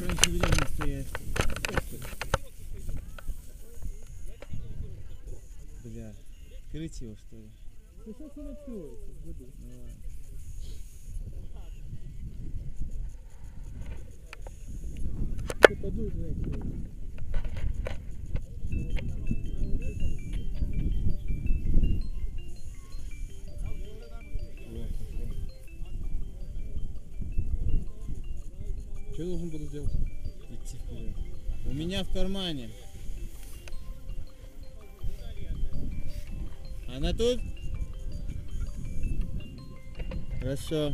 раньше времени стоять. Бля, крыть его, что ли? Да сейчас он откроется в году. Давай. Подует, знаете. Что я должен буду сделать? Идти вперед. У меня в кармане. Она тут? Хорошо.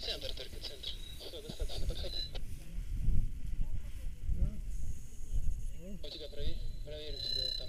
Центр, только центр. Все, достаточно, подходи. У тебя проверим тебя вот там.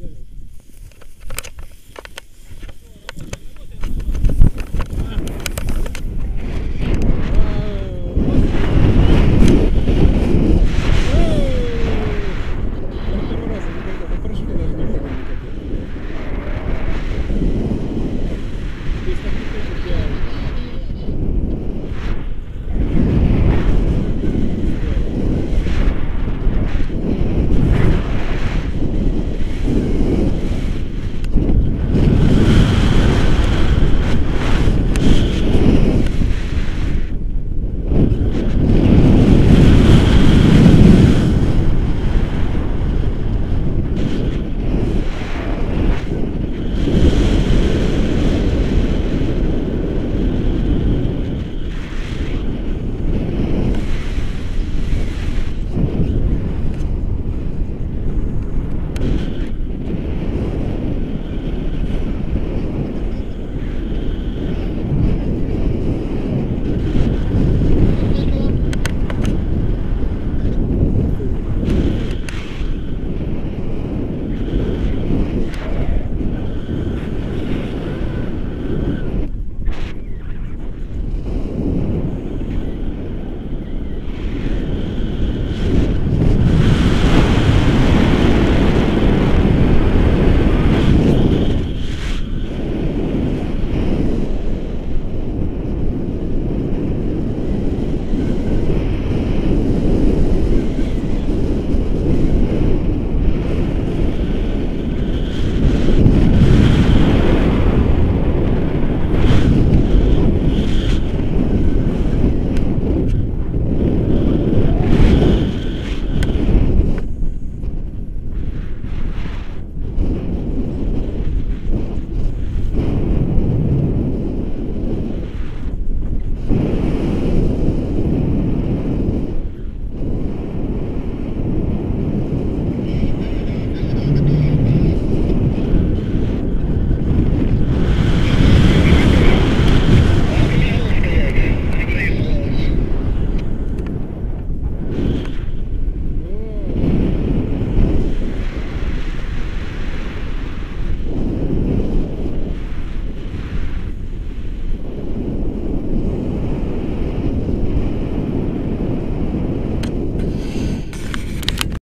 Yeah.